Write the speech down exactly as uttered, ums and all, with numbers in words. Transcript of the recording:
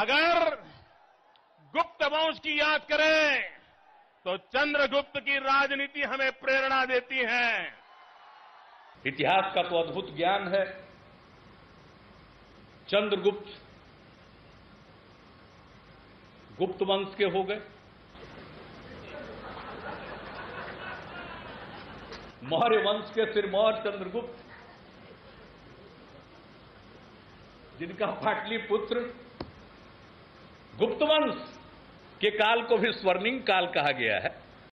अगर गुप्त वंश की याद करें तो चंद्रगुप्त की राजनीति हमें प्रेरणा देती है। इतिहास का तो अद्भुत ज्ञान है। चंद्रगुप्त गुप्त वंश के हो गए, मौर्य वंश के फिर मौर्य चंद्रगुप्त, जिनका पाटलिपुत्र गुप्त वंश के काल को भी स्वर्णिम काल कहा गया है।